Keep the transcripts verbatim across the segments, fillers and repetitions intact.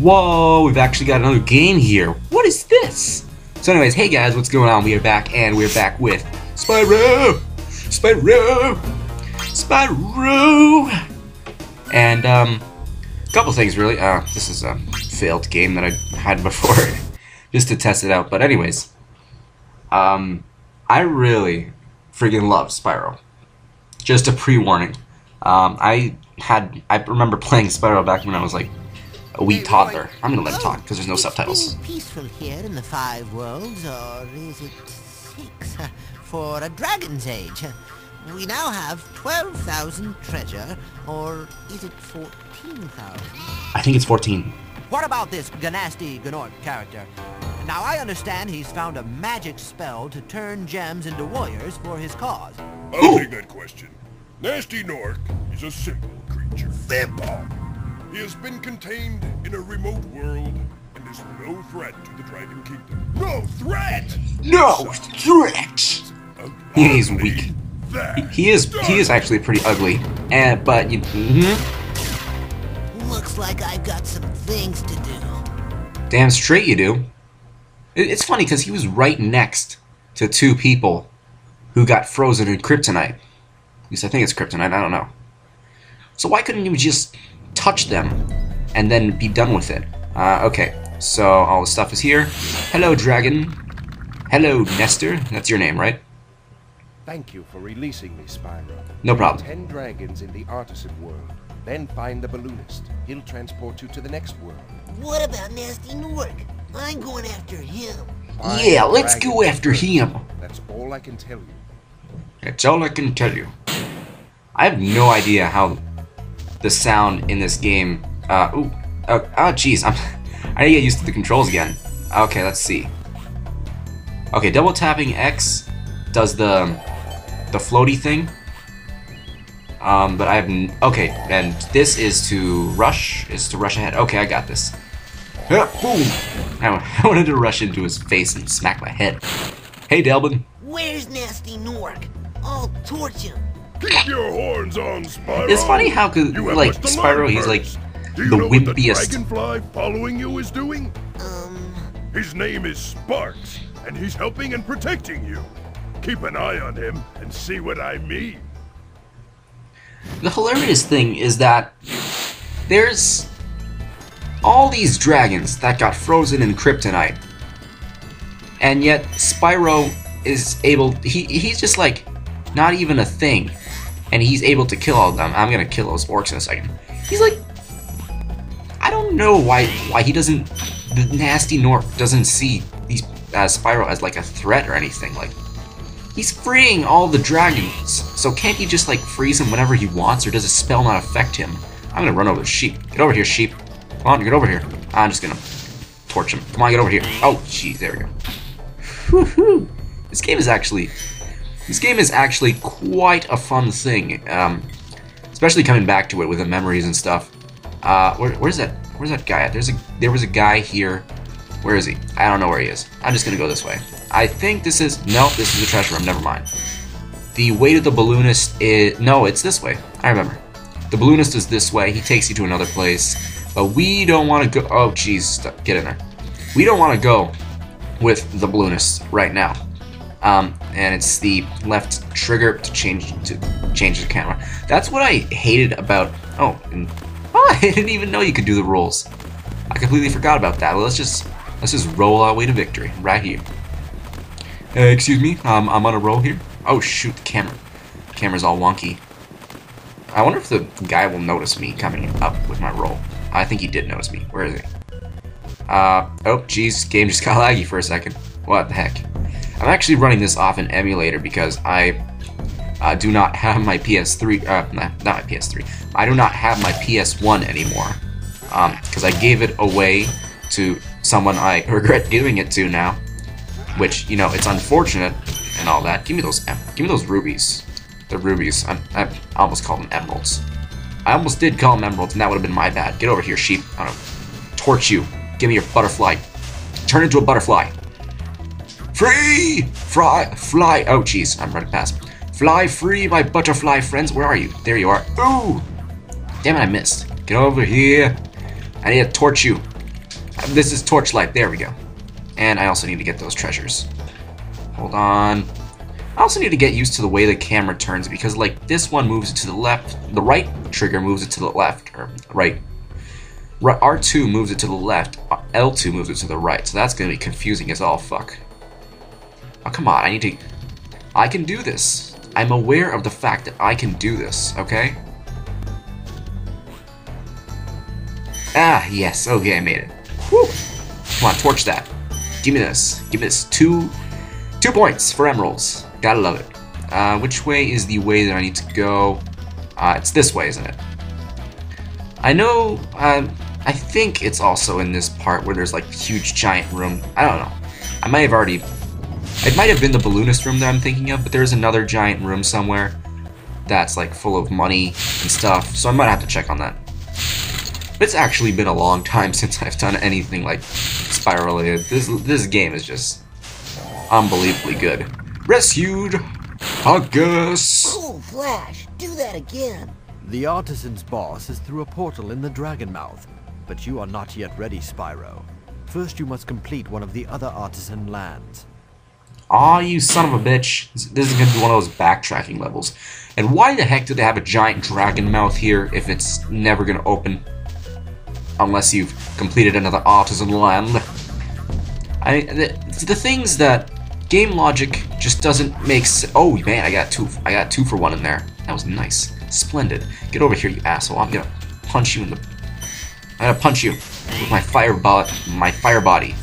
Whoa, we've actually got another game here. What is this? So anyways, hey guys, what's going on? We are back, and we're back with Spyro! Spyro! Spyro! And, um, a couple things really. Uh, this is a failed game that I had before, just to test it out. But anyways, um, I really friggin' love Spyro. Just a pre-warning. Um, I had, I remember playing Spyro back when I was like a wee toddler. I'm gonna let it talk because there's no subtitles. Peaceful here in the five worlds, or is it six? For a dragon's age, we now have twelve thousand treasure, or is it fourteen thousand? I think it's fourteen. What about this Gnasty Gnorc character? Now I understand he's found a magic spell to turn gems into warriors for his cause. I'll Ooh. take that question. Gnasty Gnorc is a simple creature. Vimbo. He has been contained in a remote world and is no threat to the Dragon Kingdom. No threat! No threat! He is weak. He is he is actually pretty ugly. And but you mm-hmm. Looks like I've got some things to do. Damn straight you do. It, it's funny because he was right next to two people who got frozen in kryptonite. At least I think it's kryptonite, I don't know. So why couldn't you just touch them and then be done with it? Uh, okay, so all the stuff is here. Hello, Dragon. Hello, Nestor. That's your name, right? Thank you for releasing me, Spyro. No problem. Ten dragons in the Artisan world. Then find the Balloonist. He'll transport you to the next world. What about Gnasty Gnorc? I'm going after him. Find yeah, let's go after him. That's all I can tell you. That's all I can tell you. I have no idea how the sound in this game. Uh, ooh, oh, oh, geez, I'm, I need to get used to the controls again. Okay, let's see. Okay, double tapping X does the the floaty thing. Um, but I have n okay, and this is to rush. Is to rush ahead. Okay, I got this. Uh, boom! I, I wanted to rush into his face and smack my head. Hey, Delbin. Where's Gnasty Gnorc? I'll torch him. Keep your horns on, Spyro. It's funny how, like, Spyro, he's like the wimpiest. Do you know what the dragonfly following you is doing? Um. His name is Sparks, and he's helping and protecting you. Keep an eye on him and see what I mean. The hilarious thing is that there's all these dragons that got frozen in kryptonite, and yet Spyro is able. He he's just like not even a thing. And he's able to kill all of them. I'm gonna kill those orcs in a second. He's like, I don't know why why he doesn't. The Gnasty Gnorc doesn't see these uh, Spyro as like a threat or anything. Like, he's freeing all the dragons, so can't he just like freeze him whenever he wants, or does a spell not affect him? I'm gonna run over the sheep. Get over here, sheep. Come on, get over here. I'm just gonna torch him. Come on, get over here. Oh, jeez, there we go. Woohoo! This game is actually. This game is actually quite a fun thing, um, especially coming back to it with the memories and stuff. Uh, where, where's that? Where's that guy at? There's a there was a guy here. Where is he? I don't know where he is. I'm just gonna go this way. I think this is no. This is the treasure room. Never mind. The way to the Balloonist is no. It's this way. I remember. The Balloonist is this way. He takes you to another place, but we don't want to go. Oh, jeez, get in there. We don't want to go with the Balloonist right now. Um, and it's the left trigger to change to change the camera. That's what I hated about. Oh, and, oh, I didn't even know you could do the rolls. I completely forgot about that. Well, let's just let's just roll our way to victory right here. Uh, excuse me, um, I'm on a roll here. Oh shoot, the camera, the camera's all wonky. I wonder if the guy will notice me coming up with my roll. I think he did notice me. Where is he? Uh, oh, geez, game just got laggy for a second. What the heck? I'm actually running this off an emulator because I uh, do not have my P S three, uh, not my P S three, I do not have my P S one anymore, because um, I gave it away to someone I regret giving it to now, which, you know, it's unfortunate and all that. Give me those, give me those rubies, the rubies, I'm, I almost called them emeralds. I almost did call them emeralds and that would have been my bad. Get over here, sheep, I don't know, torch you, give me your butterfly, turn into a butterfly. Free! Fly! Fly! Oh, jeez, I'm running past. Fly free, my butterfly friends. Where are you? There you are. Ooh! Damn it, I missed. Get over here. I need to torch you. This is torchlight. There we go. And I also need to get those treasures. Hold on. I also need to get used to the way the camera turns, because like this one moves it to the left, the right trigger moves it to the left, or right. R two moves it to the left, L two moves it to the right, so that's going to be confusing as all fuck. Oh, come on, I need to... I can do this. I'm aware of the fact that I can do this, okay? Ah, yes, okay, I made it. Woo! Come on, torch that. Give me this. Give me this. Two... Two points for emeralds. Gotta love it. Uh, which way is the way that I need to go? Uh, it's this way, isn't it? I know, um, I think it's also in this part where there's like a huge giant room. I don't know. I might have already... It might have been the Balloonist room that I'm thinking of, but there's another giant room somewhere that's like full of money and stuff, so I might have to check on that. But it's actually been a long time since I've done anything like Spyro related. This, this game is just unbelievably good. Rescued! August! Oh, Flash! Do that again! The Artisan's boss is through a portal in the Dragonmouth, but you are not yet ready, Spyro. First you must complete one of the other Artisan lands. Aw, you son of a bitch. This is gonna be one of those backtracking levels. And why the heck do they have a giant Dragonmouth here if it's never gonna open? Unless you've completed another Artisan land. I the, the things that game logic just doesn't make sense. Oh man, I got two I got two for one in there. That was nice. Splendid. Get over here, you asshole. I'm gonna punch you in the... I'm gonna punch you with my fire bot, my fire body.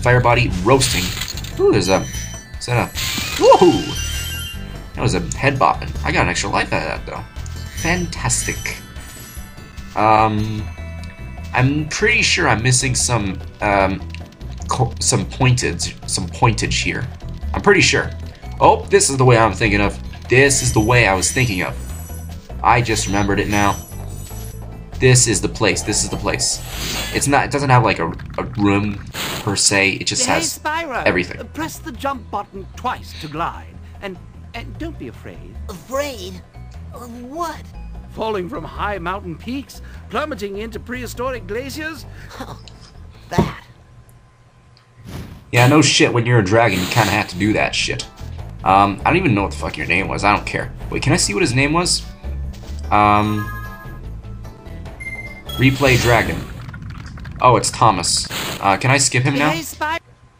Fire body roasting. Ooh, there's a... Is that a... Woohoo! That was a head bopping. I got an extra life out of that, though. Fantastic. Um... I'm pretty sure I'm missing some, um... Co some pointage. Some pointage here. I'm pretty sure. Oh, this is the way I'm thinking of. This is the way I was thinking of. I just remembered it now. This is the place. This is the place. It's not. It doesn't have like a, a room per se. It just hey, has Spyro, everything. Press the jump button twice to glide, and and don't be afraid. Afraid of what? Falling from high mountain peaks, plummeting into prehistoric glaciers. Oh, that. Yeah, no shit. When you're a dragon, you kind of have to do that shit. Um, I don't even know what the fuck your name was. I don't care. Wait, can I see what his name was? Um, replay Dragon. Oh, it's Tomas. Uh, can I skip him now?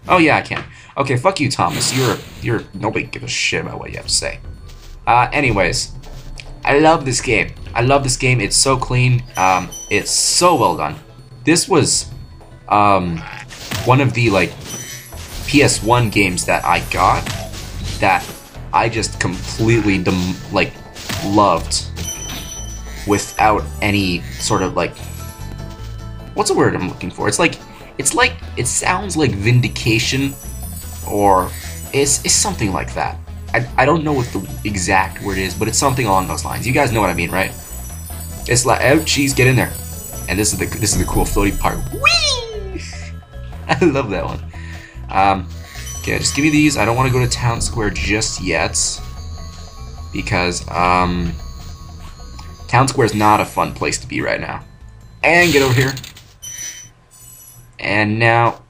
Oh yeah, I can. Okay, fuck you, Tomas. You're you're nobody gives a shit about what you have to say. Uh, anyways, I love this game. I love this game. It's so clean. Um, it's so well done. This was um one of the like P S one games that I got that I just completely dem like loved. Without any sort of like, what's the word I'm looking for? It's like, it's like, it sounds like vindication, or it's, it's something like that. I, I don't know what the exact word is, but it's something along those lines. You guys know what I mean, right? It's like, oh jeez, get in there. And this is the this is the cool floaty part. Whee! I love that one. Um, okay, just give me these. I don't want to go to Town Square just yet because um. Town Square's not a fun place to be right now. And get over here. And now,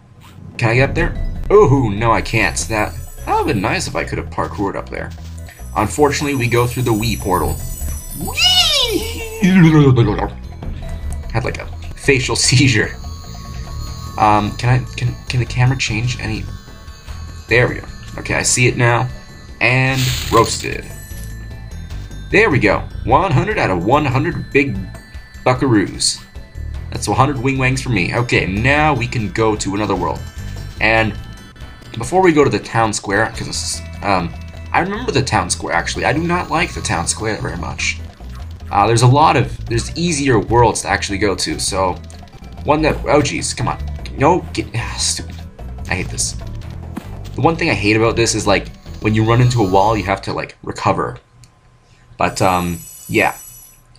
can I get up there? Ooh, no, I can't. That that would've been nice if I could have parkoured up there. Unfortunately, we go through the Wii portal. Whee! Had like a facial seizure. Um, can I? Can can the camera change any? There we go. Okay, I see it now. And roasted. There we go. one hundred out of one hundred big buckaroos. That's one hundred wing wangs for me. Okay, now we can go to another world. And before we go to the town square, because um, I remember the town square actually. I do not like the town square very much. Uh, there's a lot of there's easier worlds to actually go to. So one that oh geez, come on, no, get ah, stupid. I hate this. The one thing I hate about this is like when you run into a wall, you have to like recover. But, um, yeah.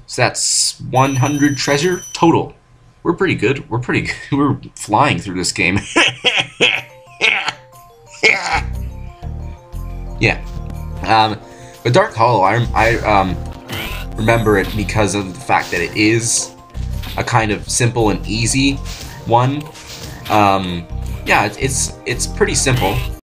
So that's one hundred treasure total. We're pretty good. We're pretty good. We're flying through this game. Yeah. Um, but Dark Hollow, I, I um, remember it because of the fact that it is a kind of simple and easy one. Um, yeah, it's, it's, it's pretty simple.